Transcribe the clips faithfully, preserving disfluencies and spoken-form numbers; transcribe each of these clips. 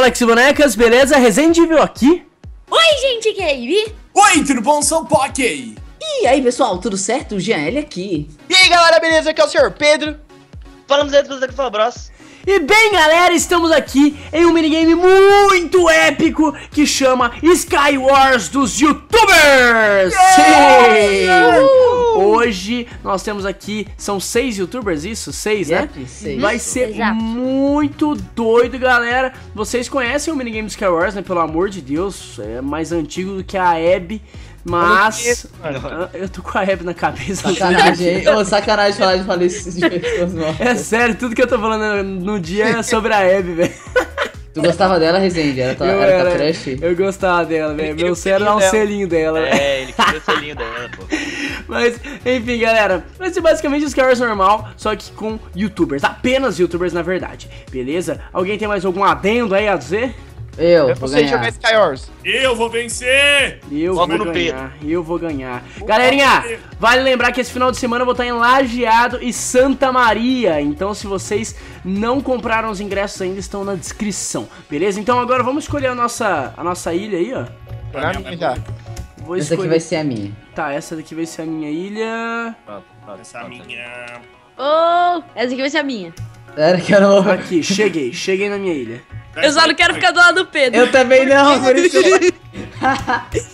Alexi e Bonecas, beleza? Resende viu aqui. Oi, gente, que é Bibi? Oi, tudo bom? Sou Pokey. E aí, pessoal, tudo certo? O Jean ele aqui. E aí, galera, beleza? Aqui é o senhor Pedro. Falamos aí do Zé Fabross. E bem, galera, estamos aqui em um minigame muito épico que chama Sky Wars dos YouTubers! Yeah! Yeah! Hoje nós temos aqui, são seis YouTubers, isso? Seis, yeah, né? Seis. Vai ser Exato. muito doido, galera. Vocês conhecem o minigame do Sky Wars, né? Pelo amor de Deus, é mais antigo do que a Abby. Mas eu tô com a Abby na cabeça. Sacanagem, hein? Ô, sacanagem falar de falar isso de pessoas mortas. É sério, tudo que eu tô falando no dia é sobre a Abby, velho. Tu gostava dela, Resende? Ela tá, eu, era, era trash? Eu gostava dela, velho. Meu sério era um selinho dela. É, ele queria o selinho dela, pô. Mas, enfim, galera, vai ser basicamente o Sky Wars normal, só que com YouTubers. Apenas YouTubers, na verdade. Beleza? Alguém tem mais algum adendo aí a dizer? Eu, eu vou ganhar. Sky Wars. Eu vou vencer! Eu Logo vou no ganhar, Pedro. eu vou ganhar. Uau, galerinha, Pedro. Vale lembrar que esse final de semana eu vou estar em Lageado e Santa Maria. Então, se vocês não compraram os ingressos ainda, estão na descrição, beleza? Então, agora vamos escolher a nossa, a nossa ilha aí, ó. Pra mim, já. Vou essa escolher. Aqui vai ser a minha. Tá, essa daqui vai ser a minha ilha. Pronto, pronto, essa pronto. minha. Oh, essa aqui vai ser a minha. Era que eu não... Aqui, cheguei, cheguei na minha ilha. Eu só não quero ficar do lado do Pedro. Eu também não, por isso. Por quê?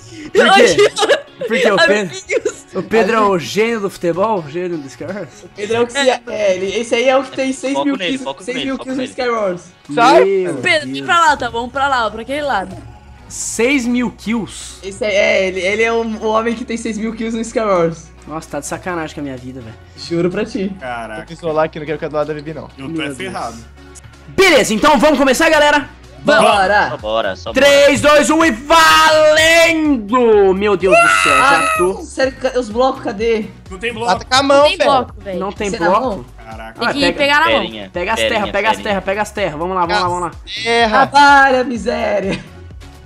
Porque o Pedro, o Pedro é o gênio do futebol, o gênio do Sky Wars. O Pedro é o que se... É, ele, esse aí é o que tem seis mil kills no Sky Wars. Sabe? Pedro, vem pra lá, tá bom? Pra lá, ó, pra aquele lado. seis mil kills? Esse aí, é, ele, ele é o, o homem que tem seis mil kills no Sky Wars. Nossa, tá de sacanagem com a minha vida, velho. Juro pra ti. Caraca. Eu preciso lá que não quero ficar do lado da Vibi, não. Eu tô é ferrado. Beleza, então vamos começar, galera? Bora! Só bora, só bora. três, dois, um e valendo! Meu Deus do céu, já tô... Sério, os blocos, cadê? Não tem bloco. Ataca a mão, não tem velho. bloco, velho. Não tem Você bloco? Caraca. Tem que ah, pega, pegar na mão. Pega as terras, pega as terras, pega as terras. Vamos lá, vamos lá, vamos lá. Terra! Para, miséria!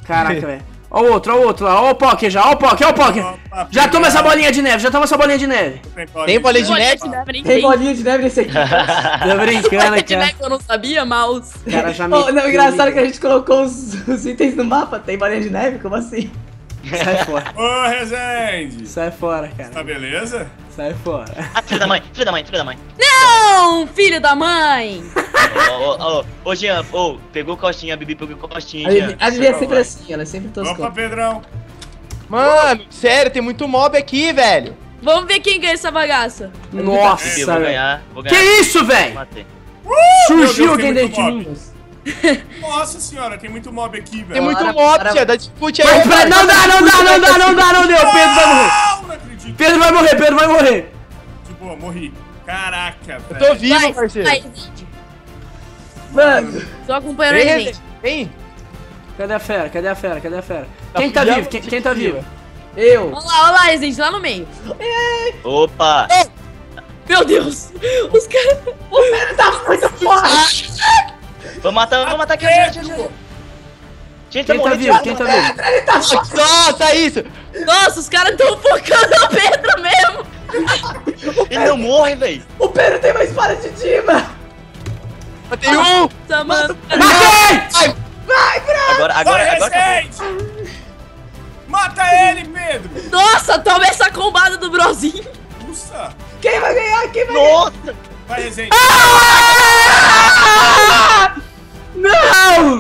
Caraca, velho. Ó o outro, ó o outro lá. Ó o Pokey já, ó o Pokey, ó o Pokey. Já toma essa bolinha de neve, já toma essa bolinha de neve. Tem bolinha de neve? Tem bolinha de neve nesse aqui. Tô brincando, cara. Eu não sabia, mouse. Cara, já me... oh, não, engraçado que a gente colocou os, os itens no mapa. Tem bolinha de neve? Como assim? Sai fora. Ô, Resende. Sai fora, cara. Tá beleza? Sai fora. Ah, filho da mãe, filho da mãe, filho da mãe. Não, filho da mãe. Ô, ô, ô, ô, Jean, ô, pegou costinha, a Bibi pegou costinha, a Jean. A Bibi é sempre assim, ela é sempre tosca. Opa, Pedrão. Mano, sério, tem muito mob aqui, velho. Vamos ver quem ganha essa bagaça. Nossa, velho. Vou ganhar, vou ganhar. Que isso, velho? Uh, Surgiu alguém dentro de mim. Nossa senhora, tem muito mob aqui, velho. Tem muito mob, tia, dá dispute aí. Não dá, não dá, não dá, não dá, não deu. Pedro vai morrer. Não acredito. Pedro vai morrer, Pedro vai morrer. De boa, morri. Caraca, velho. Eu tô vivo, parceiro. Mano, só acompanhando a gente. Vem. Cadê a fera? Cadê a fera? Cadê a fera? Tá quem tá vivo? Quem, quem tá vivo? Eu. Olha lá, olha lá, Resende, lá no meio. Opa! É. Meu Deus! Os caras. O velho tá muito forte! Vamos matar, vamos matar aqui a gente. Gente, tá morrendo. Quem tá vivo? Quem tá vivo? Ele tá forte! Nossa, isso! Nossa, os caras tão focando na Pedro mesmo! Ele não morre, velho! O Pedro tem uma espada de Dima! Matei um! Nossa, mano! Matei! Vai, Bross! Agora, agora, vai, agora mata ele, Pedro! Nossa, toma essa combada do Brossinho! Nossa! Quem vai ganhar? Quem vai Nossa. ganhar? Vai, Resende! Ah! Não!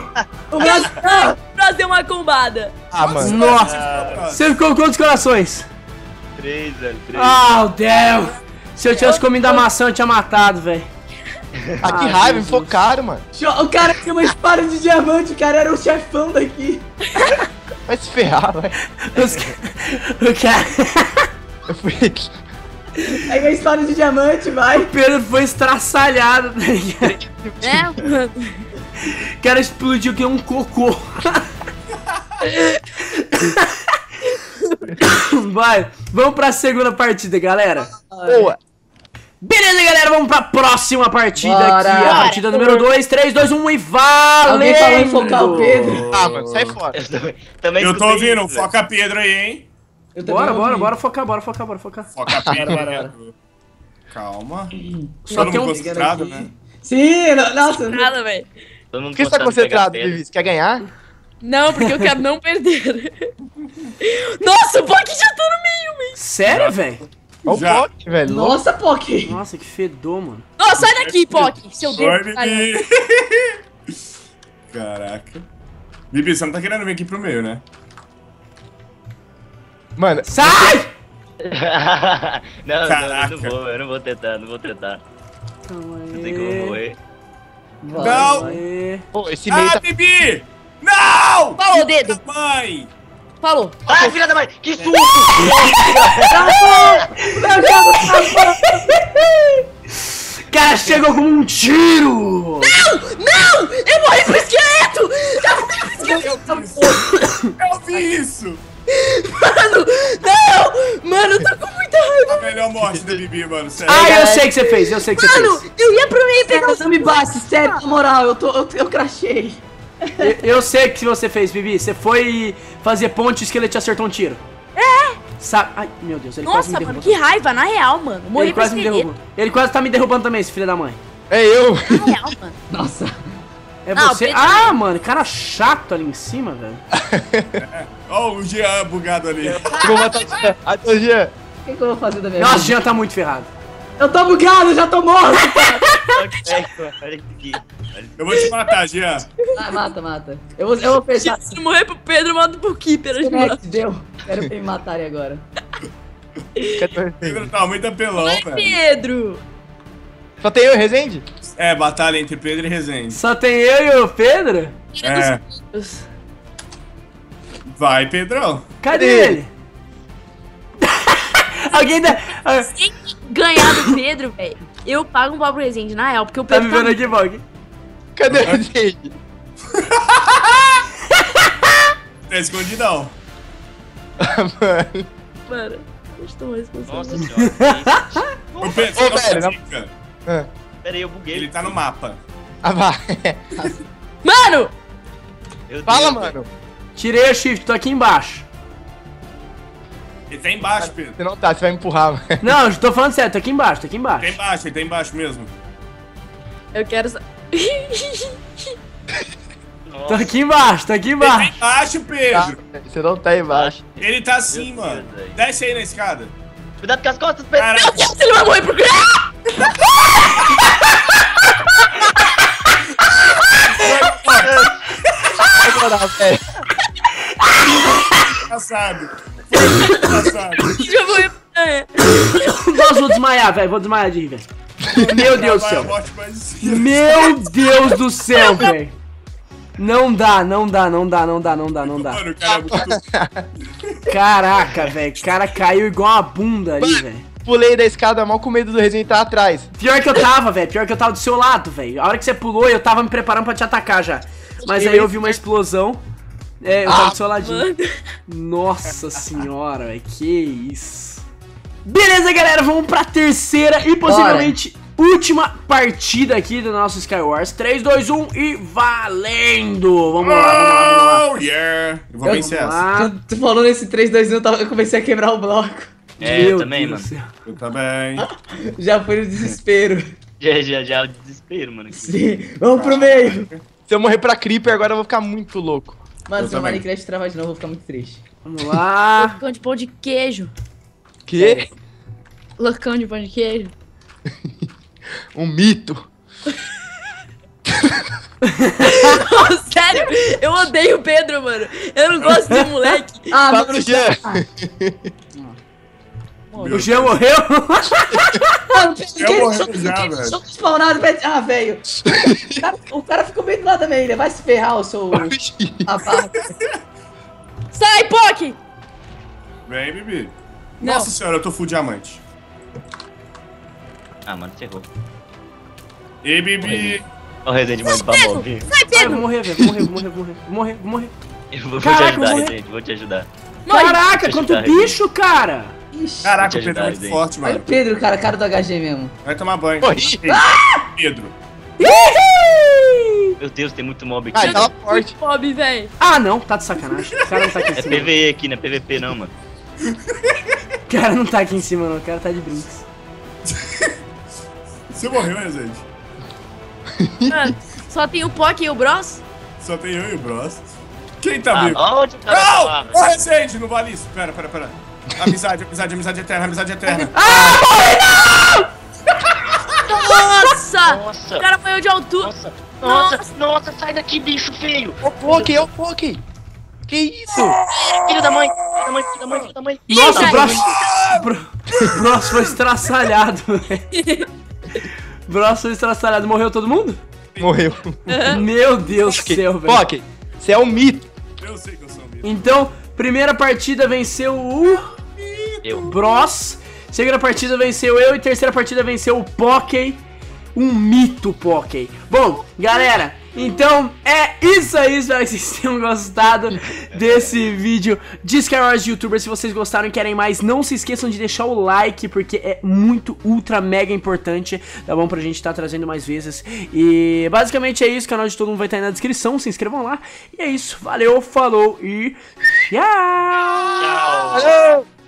O Bross ah, deu uma combada! Ah, mano! Nossa! Ah. Você ficou com quantos corações? Três, velho, três. Oh, Deus! Se eu tivesse comido a maçã, eu tinha matado, velho. Ah, que raiva, me focaram, mano. O cara tinha uma espada de diamante, o cara era o chefão daqui. Vai se ferrar, velho. O cara... Eu fui... Aí a espada de diamante, vai. O Pedro foi estraçalhado, tá ligado? É, mano. O cara explodiu que é um cocô. Vai, vamos pra segunda partida, galera. Boa. Beleza, galera, vamos pra próxima partida Bora. aqui, a partida número dois, três, dois, um e valendo! Alguém falou em focar o Pedro? Ah, mano, sai fora. Eu, também eu tô ouvindo, isso, foca Pedro aí, hein? Bora, bora, bora focar, bora focar, bora focar. Foca Pedro, bora. Calma. Só não tem um... concentrado, né? Sim, nossa. Nada, velho. Por que você tá concentrado, Bibi? Você quer ganhar? Não, porque eu quero não perder. Nossa, o Pokey já tá no meio, velho. Sério, velho? Olha o Pokey, velho. Nossa, Pokey. Nossa, que fedor, mano. Nossa, sai daqui, Pokey. Seu Deus. Caraca. Bibi, você não tá querendo vir aqui pro meio, né? Mano, sai! Não, caraca. Não, eu não vou, eu não vou tentar, não vou tentar. Calma aí. Não sei como eu vou morrer. Não! Pô, esse meio ah, tá... Bibi! Não! Falou, dedo! Mãe! Falou! Ai, ah, filha da mãe! Que susto! Cara, chegou com um tiro! Não! Não! Eu morri pro esqueleto! Eu morri pro esqueleto! Eu vi isso! Mano, não! Mano, eu tô com muita raiva. A melhor morte da Bibi, mano, sério. Ah, eu sei o que você fez, eu sei o que mano, você fez. Mano, eu ia pro meio pegar. Não me bate, sério, na moral, eu, tô, eu, eu crashei. Eu, eu sei o que você fez, Bibi. Você foi fazer ponte e o esqueleto te acertou um tiro. É! Sabe... Ai, meu Deus, ele nossa, quase me derrubou. Nossa, mano, que raiva, na real, mano. Morri ele quase me derrubou. Ele quase tá me derrubando também, esse filho da mãe. É eu! Na real, mano. Nossa. É não, você? Ah, é... mano, cara chato ali em cima, velho. Ó, o Jean bugado ali. Vou matar o Jean. O que, que eu vou fazer da minha nossa, vida? Nossa, o Jean tá muito ferrado. Eu tô bugado, eu já tô morto. Eu vou te matar, Jean. Ah, mata, mata. Eu vou, eu vou fechar. Se eu morrer pro Pedro, eu mato pro Kipper. Deu. Quero que me matarem agora. Pedro tá muito apelão, vai, velho. Pedro! Só tem eu e Resende? É, batalha entre Pedro e Resende. Só tem eu e o Pedro? É. Vai, Pedrão. Cadê ele? Alguém da... Sem ganhar do Pedro, velho, eu pago um pau pro Resende, na real, porque o Pedro... Tá me vendo aqui, Bog? Cadê o Resende? Tá escondidão. Mano... Mano, eu estou responsável. Nossa senhora. Ô, Pedro, ô, velho, ah. Pera aí, eu buguei. Ele tá no mapa. Ah, vai. Mano! Eu fala, Deus, mano. Tirei o shift, tô aqui embaixo. Ele tá embaixo, Pedro. Você não tá, você vai me empurrar. Mano. Não, eu tô falando sério, tô aqui embaixo, tô aqui embaixo. Ele tá embaixo, ele tá embaixo mesmo. Eu quero... Tô aqui embaixo, tô aqui embaixo. Ele tá embaixo, Pedro. Tá, você não tá embaixo. Ele tá assim, Deus, mano. Deus, desce aí na escada. Cuidado com as costas, Pedro. Caraca. Meu Deus, ele vai morrer pro... Engraçado. Foi engraçado. Eu vou... Nós vou desmaiar, velho. Vou desmaiar de rir, velho. Meu Deus do céu. Meu Deus do céu, velho. Não dá, não dá, não dá, não dá, não dá, não dá. Mano, o cara é muito... Caraca, velho. O cara caiu igual uma bunda ali, velho. Pulei da escada mal com medo do Resende estar atrás. Pior que eu tava, velho. Pior que eu tava do seu lado, velho. A hora que você pulou, eu tava me preparando pra te atacar já. Mas aí eu vi uma explosão. É, eu ah, tava do seu ladinho. Mano. Nossa senhora, velho. Que isso. Beleza, galera. Vamos pra terceira e possivelmente bora. Última partida aqui do nosso Sky Wars. três, dois, um e valendo. Vamos lá, vamos lá, vamos lá. Oh, yeah. Eu vou vencer essa. Tu falou nesse três, dois, um, eu comecei a quebrar o bloco. É, meu eu também, Deus mano. Céu. Eu também. Já foi no desespero. Já, já, já, o desespero, mano. Sim, vamos pro meio. Se eu morrer pra Creeper, agora eu vou ficar muito louco. Mano, eu se o Minecraft travar de novo, eu vou ficar muito triste. Vamos lá. Loucão de pão de queijo. Quê? Loucão de pão de queijo. Um mito. Não, sério, eu odeio o Pedro, mano. Eu não gosto do moleque. Ah, mano. Meu o Jean morreu? Mano, eu morri já, velho. Só spawnaram, velho. Ah, velho. O cara, o cara ficou bem do lado também. Ele vai se ferrar, o seu... Sai, Pokey! Vem, Bibi. Não. Nossa senhora, eu tô full diamante. Ah, mano, você errou. Ei, Bibi. Olha o Resende morrendo pra morrer. Sai, Pedro! Vou morrer, velho. Vou morrer, vou morrer, vou morrer. Vou morrer, vou morrer. Eu vou, caraca, te ajudar, Resende. Vou te ajudar. Caraca, quanto bicho, cara! Ixi, caraca, o Pedro é muito forte, mano. Olha o Pedro, cara, cara do H G mesmo. Vai tomar banho. Morri. Ah! Pedro. Meu Deus, tem muito mob aqui. Ah, tava forte. Mob, velho. Ah, não, tá de sacanagem. O cara não tá aqui em cima. É P V E aqui, não é P V P não, mano. O cara não tá aqui em cima, não. O cara tá de brinks. Você morreu, né, gente? Mano, Só tem o Pokey e o Bross? Só tem eu e o Bross. Quem tá vivo? Ah, onde tá? Não! Ô, Resende, não vale isso. Pera, pera, pera. Amizade, amizade, amizade eterna, amizade eterna. Ah, morri não! Nossa! Nossa! O cara foi de altura. Nossa, nossa, nossa, nossa, sai daqui, bicho feio. Ô, Pokey, ô, Pokey. Que isso? Filho da mãe, filho da mãe, filho da mãe, filho da mãe. Nossa, o Bross... O Bross foi estraçalhado, velho. O Bross foi estraçalhado. Morreu todo mundo? Morreu. Uhum. Meu Deus do céu, velho. Pokey, você é um mito. Eu sei que eu sou um mito. Então, primeira partida venceu o... Eu. Bross. Segunda partida venceu eu e terceira partida venceu o Pokey. Um mito, Pokey. Bom, galera, então é isso aí. Espero que vocês tenham gostado desse vídeo de Sky Wars de YouTuber. Se vocês gostaram e querem mais, não se esqueçam de deixar o like, porque é muito, ultra, mega importante, tá bom? Pra gente estar tá trazendo mais vezes. E basicamente é isso. O canal de todo mundo vai estar tá aí na descrição. Se inscrevam lá. E é isso. Valeu, falou e tchau! Tchau! Valeu!